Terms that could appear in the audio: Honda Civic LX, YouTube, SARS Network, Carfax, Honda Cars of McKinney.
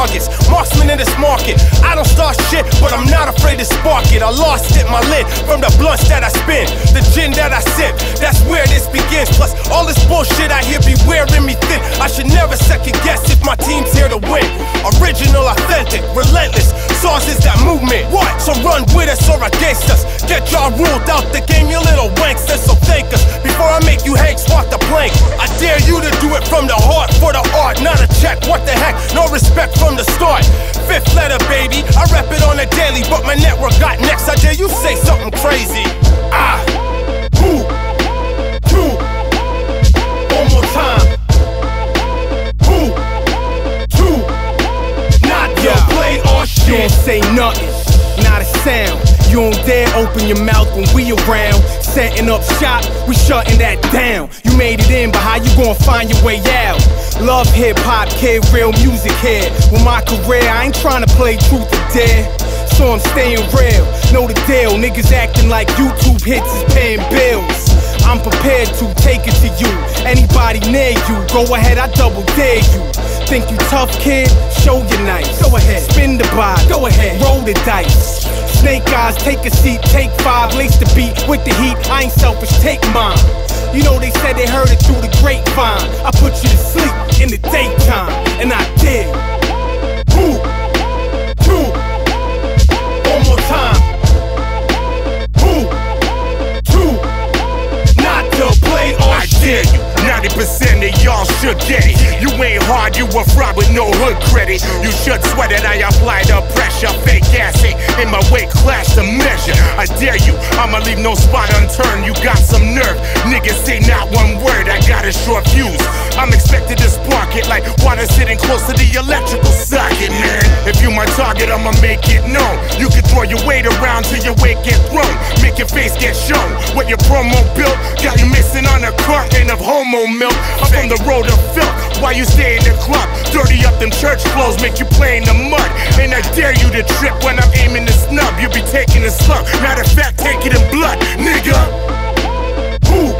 targets. Marksman in this market. I don't start shit, but I'm not afraid to spark it. I lost it, my lid, from the blunts that I spin, the gin that I sip. That's where this begins. Plus, all this bullshit I hear be wearing me thin. I should never second guess if my team's here to win. Original, authentic, relentless. SARS is that movement. What? So run with us or against us. Get y'all ruled out the game, you little wanksters. So thank us before I make you hanks walk the plank. I dare you to do it from the heart, for the art, not a check. What the heck? No respect from the start. Fifth letter, baby. I rep it on a daily, but my network got next. I dare you say something crazy. Ah, who? Two. One more time. Who? Two. Not your play or shit. Don't say nothing. Not a sound. You don't dare open your mouth when we around. Setting up shop, we shutting that down. You made it in, but how you gonna find your way out? Love hip-hop, kid, real music here. With my career, I ain't trying to play truth or dare. So I'm staying real, know the deal. Niggas acting like YouTube hits is paying bills. I'm prepared to take it to you. Anybody near you, go ahead, I double dare you. Think you tough, kid? Show your knife. Go ahead, spin the bar. Go ahead, roll the dice. Snake eyes, take a seat, take five, lace the beat with the heat. I ain't selfish, take mine. You know they said they heard it through the grapevine. I put you to sleep in the daytime, and I did. Who? Two. One more time. Who? Two. Not to play or shit. 90% of y'all should get it. You ain't hard, you a fraud with no hood credit. You should sweat it, I apply the pressure. Fake acid in my weight class to measure. I dare you, I'ma leave no spot unturned. You got some nerve, niggas say not one word. I got a short fuse, I'm expected to spark it like water sitting close to the electrical socket, man. If you my target, I'ma make it known. You can throw your weight around till your weight get thrown. Make your face get shown. What your promo built got you missing on a carton of homo milk. I'm from the road of filth, why you stay in the club? Dirty up them church clothes, make you play in the mud. And I dare you to trip when I'm aiming to snub. You be taking a slump, matter of fact, take it in blood, nigga. Who?